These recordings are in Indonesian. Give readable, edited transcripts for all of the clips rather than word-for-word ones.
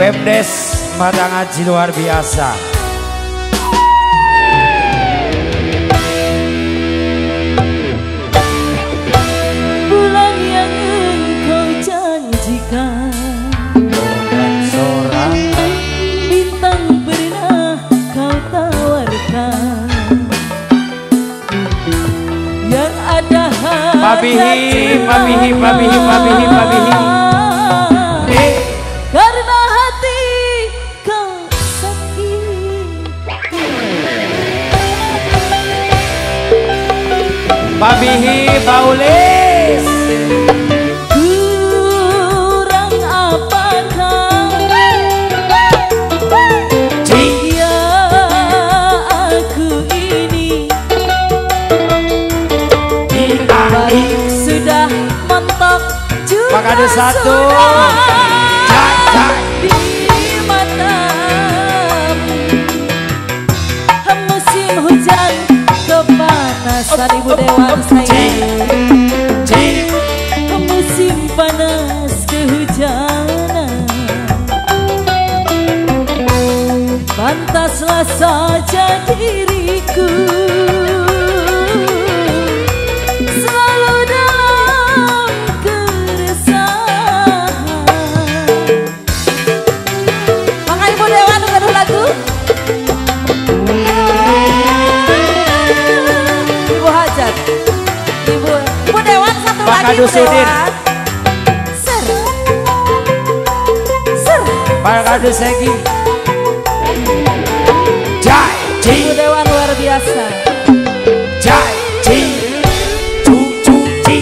Pemdes Matangaji luar biasa. Pabihi karena hati kau sakit. Pabihi Paulis, kurang apakah dia aku ini sudah mentok juga. Maka ada satu di matamu, musim hujan kepanasan. Ibu dewa saya, musim panas kehujanan, pantaslah saja diriku Pakadu Sudin, Pakadu Segi, Jaiji, Ibu Dewan luar biasa, Jaiji, Cucuji,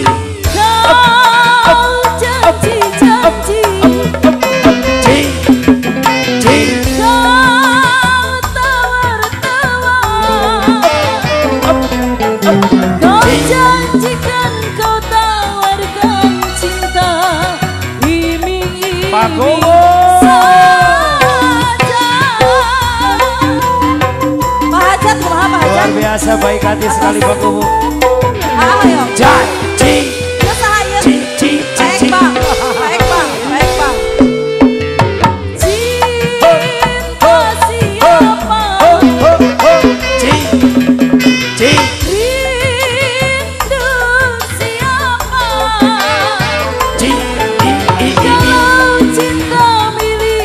kau janji-janji, Ji, kau tawar-tawar, kau janjikan kau luar biasa, baik hati sekali bakumu. Janji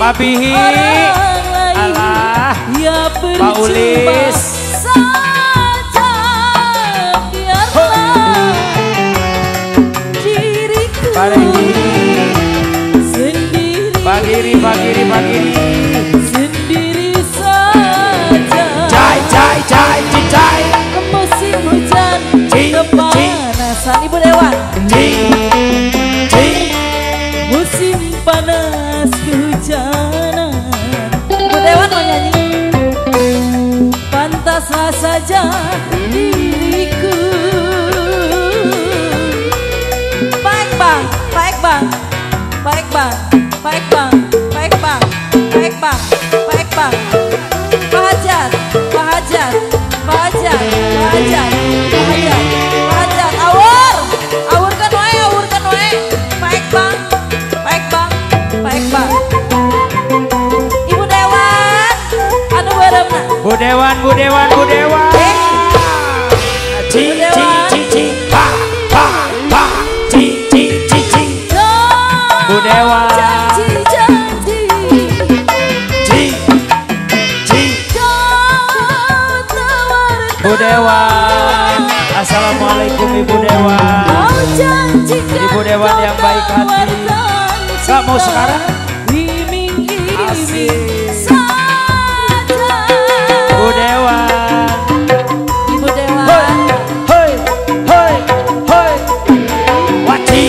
Pabihi, Allah, ya Paulis saja, biarlah diriku sendiri, Bagiri sendiri saja. Jai musim hujan kepanasan. Ibu Dewa, musim panas kehujanan. Ibu Dewan menyanyi, pantaslah saja diriku. Baik bang. Pak Hajat. Awurkan wae. Baik bang. Ibu Dewan, anu baremna. Bu Dewan. Bu Dewan. Assalamualaikum Ibu Dewan. Ibu Dewan yang baik hati. Gak mau sekarang? Asik. Ibu Dewan. Hoi. Wati.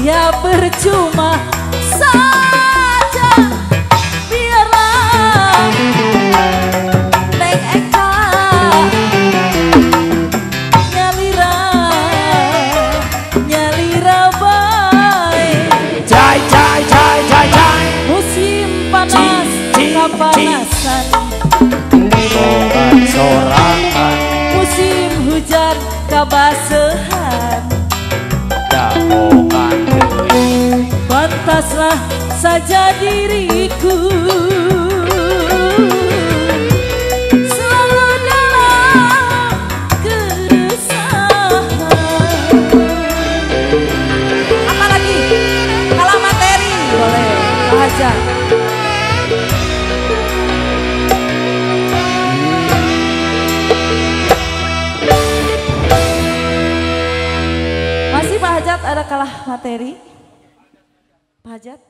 Ya percuma saja, biarlah naik ekor. kabasehan dahokan deui, pantaslah saja diriku selalu dalam keresahan. Apalagi kalau materi boleh aja. Masih Pak Hajat, ada kalah materi Pak Hajat?